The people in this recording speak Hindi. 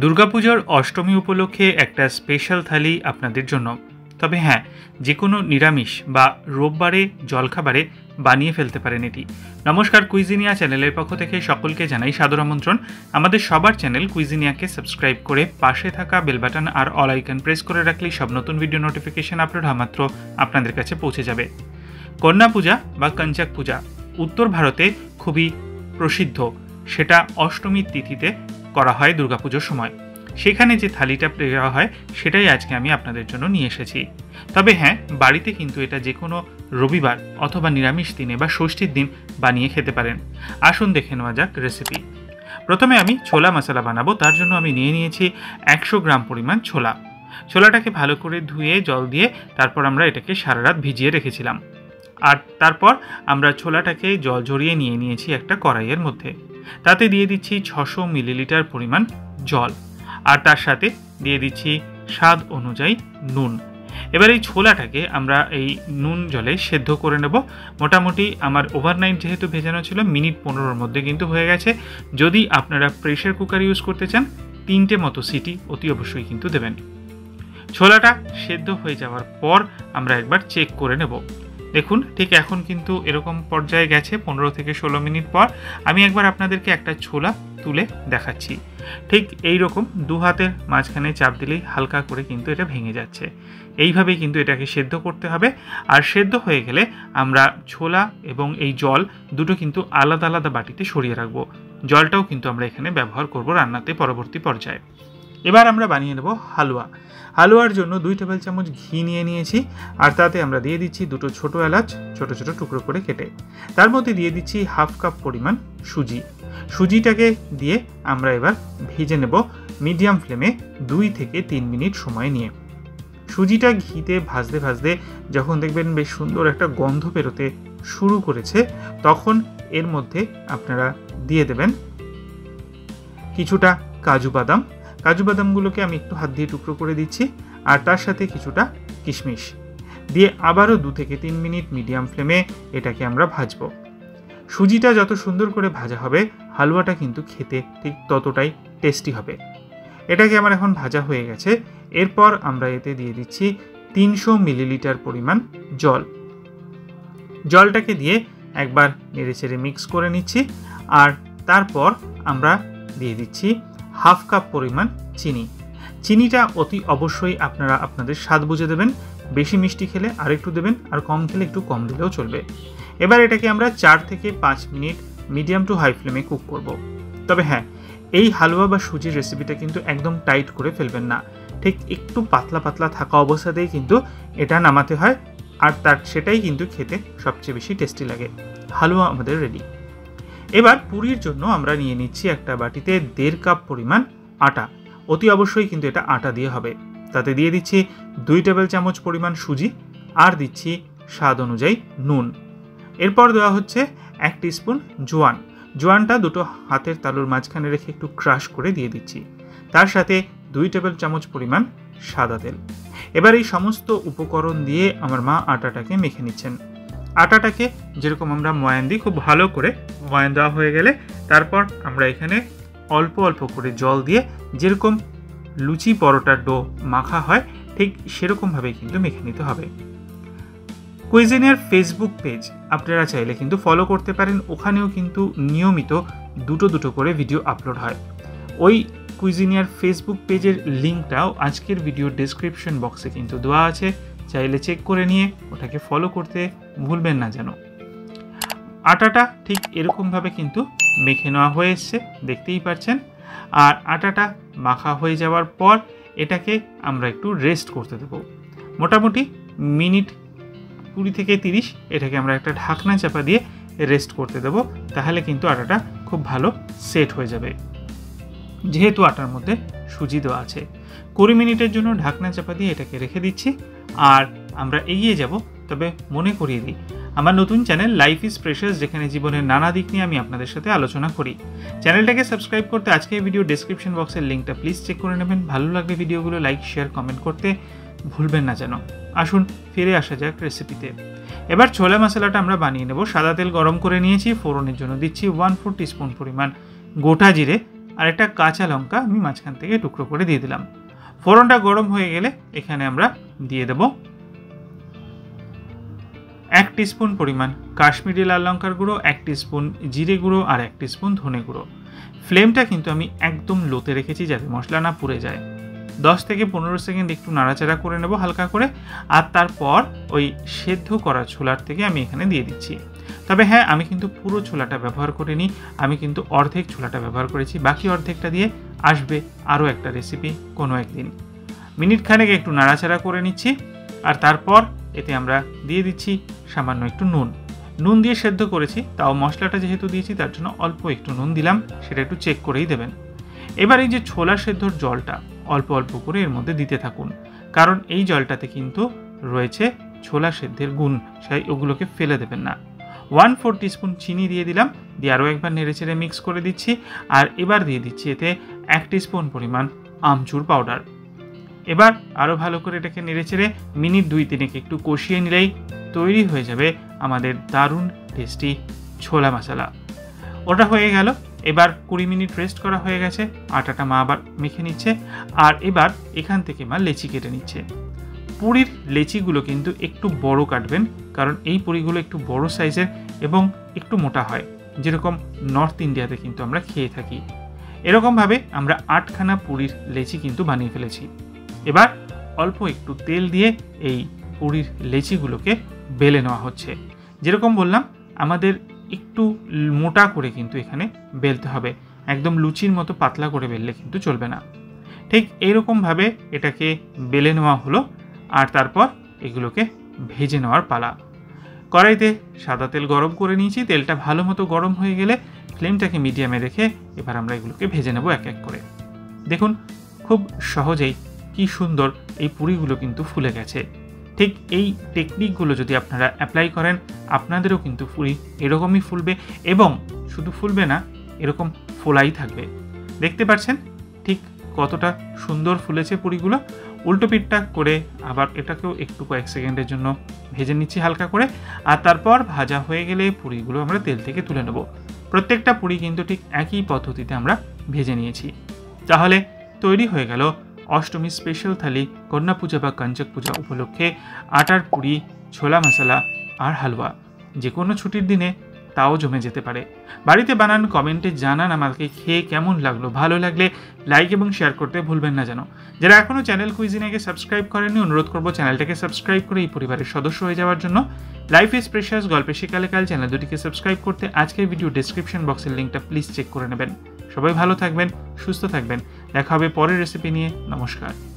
दुर्गापूजार अष्टमी उपलक्षे एक स्पेशल थाली आपनादेर जोन्नो। तबे हाँ, जेकोनो निरामिष बा रोबबारे जलखाबारे बानिये फेलते पारेन एटी। नमस्कार, कुइजिनिया चैनलेर पक्ष थेके सकलके जानाई सादर आमंत्रण। आमादेर सबार चैनल कुइजिनियाके सबस्क्राइब करे पाशे थाका बेल बाटन आर अल आइकन प्रेस करे राखले सब नतुन भिडियो नोटिफिकेशन आपलोड हওয়া मात्र आपनादेर काछे पौঁছে जाबे। कन्या पूजा बा कंचक पूजा उत्तर भारते खुबই प्रसिद्ध, सेटा अष्टमी तिथिते करा हয় दुर्गापूजोर समय। सेखाने जे थालीटा देওয়া हয় सेटाই आजके आमी आपनादेर जोन्नो निये एसेछि। तबे हाँ, बाड़ीते किन्तु एटा जेकोनो रविवार अथवा निरामिष दिने बा षष्ठीर दिन बानिये खेते पारेन। आसुन देखे नेওয়া যাক रेसिपि। प्रथमे आमी छोला मसाला बानाबो। तार जोन्नो आमी निये नियेछि 100 ग्राम परिमाण छोला। छोलाटाके भालो करे धुए जल दिए तारपर आमरा एटाके सारा रात भिजिये रेखेछिलाम। आर तारपर आमरा छोलाटाके जल झरिये निये नियेछि एकटा कड़ाइयेर मধ্যে। ताते दिए दिच्छी 600 मिलीलिटार परिमाण जल और तार साथे दिए दिच्छी स्वाद अनुयायी नून। एबारे छोलाटाके आमरा एई नून जले सेद्धो करे नेब। मोटामुटी आमार ओभारनाइट जेहेतु भेजानो छिलो मिनिट 15 मध्य किन्तु हয়ে গেছে। যদি আপনারা प्रेशर कुकार यूज करते चान 3টে मतो सीटी অতি অবশ্যই किन्तु देबेन। छोलाटा सेद्धो হয়ে যাওয়ার পর আমরা একবার চেক করে নেব। देखुन ठीक एखन किन्तु एरकम पर्याये गेछे। 15 থেকে 16 मिनट पर आमी एकबार आपनादेरके एकटा छोला तुले देखाच्छि। ठीक एई रकम दो हातेर माझखाने चाप दिलेई हालका करे किन्तु एटा भेंगे जाच्छे। एइभाबेई किन्तु एटाके सेद्धो करते हबे। आर सेद्धो हये गेले आमरा छोला एबं एई जल दुटो किन्तु आलादा आलादा बाटिते सरिये राखबो। जलटाओ किन्तु आमरा एखाने व्यवहार करब रान्नाते परवर्ती पर्याये। एबार आमरा बानिये नेब हालुआ। हालुआर जोन्नो 2 टेबिल चामच घी निये नियेछि आर ताते आमरा दिये दिच्छी दुटो छोटो एलाच छोटो छोटो टुकरो करे केटे। तार मध्ये दिये दिच्छी हाफ कप परिमाण सूजी। सूजीटाके दिये आमरा एबार भेजे नेब मिडियाम फ्लेमे 2 थेके 3 मिनिट समय निये। सूजीटा घीते भाजते भाजते जखन देखबेन बेश सुंदर एकटा गन्ध बेरोते शुरू करेछे तखन एर मध्ये आपनारा दिये देबेन किछुटा काजू बादाम। काजू बादामগুলোকে আমি একটু হাত দিয়ে টুকরো করে দিচ্ছি আর তার সাথে কিছুটা কিশমিশ দিয়ে আবারো 2 থেকে 3 মিনিট মিডিয়াম ফ্লেমে এটাকে আমরা ভাজবো। সুজিটা যত সুন্দর করে ভাজা হবে হালুয়াটা কিন্তু খেতে ঠিক ততটাই টেস্টি হবে। এটাকে আমার এখন ভাজা হয়ে গেছে। এরপর আমরা এতে দিয়ে দিচ্ছি 300 মিলিলিটার পরিমাণ জল। জলটাকে দিয়ে একবার নেড়েচেড়ে মিক্স করে নিচ্ছি আর তারপর আমরা দিয়ে দিচ্ছি हाफ कप परिमाण चीनी। चीनीटा अति अवश्य अपनारा अपन स्वाद बुझे देवें। बेशी मिष्टी खेले आरेकटू देवें और कम खेले एकटू कम दिलेओ चलबे। एबार एटाके आमरा 4 থেকে 5 मिनट मीडियम टू हाई फ्लेमे कुक करब। तबे हाँ, एई हालुआ बा सूजिर रेसिपिटा किन्तु एकदम टाइट करे फेलबेन ना। ठीक एकटू पतला पतला थाका अवस्थातेई किन्तु एटा नामाते हय आर तार सेटाई किन्तु खेते सबचेये बेशी टेस्टी लागे। हालुआ आमादेर रेडी। এবার পুরির জন্য আমরা নিয়ে নিচ্ছি একটা বাটিতে 1.5 কাপ পরিমাণ আটা। অতি অবশ্যই কিন্তু এটা আটা দিয়ে হবে। তাতে দিয়ে দিচ্ছি 2 টেবিল চামচ পরিমাণ সুজি আর দিচ্ছি স্বাদ অনুযায়ী নুন। এরপর দেওয়া হচ্ছে 1 টিস্পুন জোয়ান। জোয়ানটা দুটো হাতের তালুর মাঝখানে রেখে একটু ক্রাশ করে দিয়ে দিচ্ছি। তার সাথে 2 টেবিল চামচ পরিমাণ সাদা তেল। এবার এই সমস্ত উপকরণ দিয়ে আমার মা আটাটাকে মেখে নিচ্ছেন। আটাটাকে যেরকম আমরা ময়ান দিই খুব ভালো করে ময়ান দেওয়া হয়ে গেলে তারপর আমরা এখানে অল্প অল্প করে জল দিয়ে যেরকম লুচি পরোটার ডো মাখা হয় ঠিক সেরকমভাবে কিন্তু মেখে নিতে হবে। কুইজিনিয়ার ফেসবুক পেজ আপনারা চাইলে কিন্তু ফলো করতে পারেন। ওখানেও কিন্তু নিয়মিত দুটো দুটো করে ভিডিও আপলোড হয়। ওই কুইজিনিয়ার ফেসবুক পেজের লিঙ্কটাও আজকের ভিডিও ডেসক্রিপশন বক্সে কিন্তু দেওয়া আছে। চাইলে চেক করে নিয়ে ওটাকে ফলো করতে ভুলবেন না যেন। আটাটা ঠিক এরকমভাবে কিন্তু মেখে নেওয়া হয়ে এসছে, দেখতেই পাচ্ছেন। আর আটাটা মাখা হয়ে যাওয়ার পর এটাকে আমরা একটু রেস্ট করতে দেব। মোটামুটি মিনিট 20 থেকে 30 এটাকে আমরা একটা ঢাকনা চাপা দিয়ে রেস্ট করতে দেব। তাহলে কিন্তু আটাটা খুব ভালো সেট হয়ে যাবে। যেহেতু আটার মধ্যে সুজি দেওয়া আছে 20 মিনিটের জন্য ঢাকনা চাপা দিয়ে এটাকে রেখে দিচ্ছি। আর আমরা এগিয়ে যাব। তবে মনে করিয়ে দিই আমার নতুন চ্যানেল লাইফ ইজ প্রেশাস, যেখানে জীবনের নানা দিক নিয়ে আমি আপনাদের সাথে আলোচনা করি। চ্যানেলটাকে সাবস্ক্রাইব করতে আজকে এই ভিডিও ডেসক্রিপশন বক্সের লিঙ্কটা প্লিজ চেক করে নেবেন। ভালো লাগলে ভিডিওগুলো লাইক শেয়ার কমেন্ট করতে ভুলবেন না যেন। আসুন ফিরে আসা যাক রেসিপিতে। এবার ছোলা মশলাটা আমরা বানিয়ে নেব। সাদা তেল গরম করে নিয়েছি। ফোড়নের জন্য দিচ্ছি 1/4 টিস্পুন পরিমাণ গোটা জিরে और एक काँचा लंका माঝখাन थेके टुकरो करे दिए दिलाम। फोड़नटा गरम हो गेले एखाने आमरा दिए देब एक टीस्पून परिमाण काश्मीरी लाल लंकार गुड़ो, एक टीस्पून जिरे गुड़ो और एक टीस्पून धने गुड़ो। फ्लेमटा किन्तु आमी एकदम लोते रेखेछि जाते मसला ना पुड़े जाए। 10-15 सेकेंड एकटू नाड़ाचाड़ा करे नेब हालका करे और तारपर ओई सेद्धो करा छोलार थेके आमी एखाने दिए दिच्छि। तबे हाँ आमी किन्तु पुरो छोलाटा व्यवहार करिनि, आमी किन्तु अर्धेक छोलाटा व्यवहार करेछि। बाकी अर्धेकटा दिए आसबे आरो एकटा रेसिपि कोनो एकदिन। मिनिट खानेक एकटू नाड़ाचाड़ा करे निच्छि और तारपर एते आमरा दिए दिच्छि सामान्य एकटू नुन। नुन दिए सेद्धो करेछि ताओ मसलाटा जेहेतु दिएछि तार जोन्नो अल्प एकटू नुन दिलाम, सेटा एकटू चेक करेई देबेन। एबार एई जे छोला सेद्धोर जलटा अल्प अल्प करे एर मध्य दीते थाकुन, कारण एई जलटाते किन्तु रयेछे छोला सेद्धेर गुण, सेई ओगुलोके फेले देबेन ना। 1/4 टीस्पून चीनी दिए दिलाम, दिए आरो एकबार नेड़ेचेड़े मिक्स करे दिच्छि और एबार दिए दिच्छि एते 1 टीस्पून परिमाण आमचूर पाउडार। एबार आरो भालो करे एटाके नेड़ेचेड़े मिनिट 2-3 एकटु कषिये निलेई तैरि हये जाबे आमादेर दारुण टेस्टी छोला मसाला। ओटा हये गेल। एबार 20 मिनट रेस्ट करा हो गेछे, आटाटा मा आबार मेखे निच्छे और एबार एखान थेके मा लेचि केटे निच्छे। पुरीर लेचिगुलो किन्तु एकटू बड़ो काटबेन, कारण एई पुरीगुलो एकटू बड़ो साइजेर एबं एकटू मोटा हय, जेरकम नर्थ इंडियाते किन्तु आमरा खेये थाकि। एरकम भावे आमरा 8 खाना पुरीर लेचि किन्तु बानिये फेलेछि। एबार अल्प एकटू तेल दिये एई पुरीर लेचिगुलोके बेले नेওয়া হচ্ছে। যেরকম বললাম আমাদের একটু মোটা করে কিন্তু এখানে বেলতে হবে, একদম লুচির মতো পাতলা করে বেললে কিন্তু চলবে না। ঠিক এই রকম ভাবে এটাকে বেলে নেওয়া হলো আর তারপর এগুলোকে ভেজে নেওয়ার পালা। কড়াইতে সাদা তেল গরম করে নিয়েছি, তেলটা ভালোমতো গরম হয়ে গেলে ফ্লেমটাকে মিডিয়ামে রেখে এবার আমরা এগুলোকে ভেজে নেব এক এক করে। দেখুন খুব সহজেই কি সুন্দর এই পুরিগুলো কিন্তু ফুলে গেছে। ঠিক এই টেকনিকগুলো যদি আপনারা অ্যাপ্লাই করেন আপনাদেরও কিন্তু পুরি এরকমই ফুলবে এবং শুধু ফুলবে না, এরকম ফোলাই থাকবে। দেখতে পাচ্ছেন ঠিক কতটা সুন্দর ফুলেছে পুরিগুলো। উল্টো পিঠটা করে আবার এটাকেও একটু কয়েক সেকেন্ডের জন্য ভেজে নিচ্ছি হালকা করে আর তারপর ভাজা হয়ে গেলে পুরিগুলো আমরা তেল থেকে তুলে নেব। প্রত্যেকটা পুরি কিন্তু ঠিক একই পদ্ধতিতে আমরা ভেজে নিয়েছি। তাহলে তৈরি হয়ে গেল अष्टमी स्पेशल थाली कन्या पूजा बा कांचक पूजा उपलक्षे आटार पुरी छोला मसाला और हालवा। जेको छुट्टीर दिने ताओ जमे जेते पारे। बाड़ीते बनान कमेंटे जानान आमाके खेये केमन लागलो, भालो लागले लाइक एबं शेयर करते भुलबेन ना जानो। जारा एखोनो चैनल कुइजिनियाके सबस्क्राइब करेननि अनुरोध करब चैनलटाके सबस्क्राइब करे एई परिवारेर सदस्य हये जावार जोन्नो। लाइफ इज प्रेशियास गल्पे शिखाले काल चैनल दुटिके सबस्क्राइब करते आजकेर भिडियो डेसक्रिप्शन बक्सेर लिंकटा प्लिज चेक करे नेबेन। সবাই ভালো থাকবেন, সুস্থ থাকবেন। দেখা হবে পরের রেসিপি নিয়ে। নমস্কার।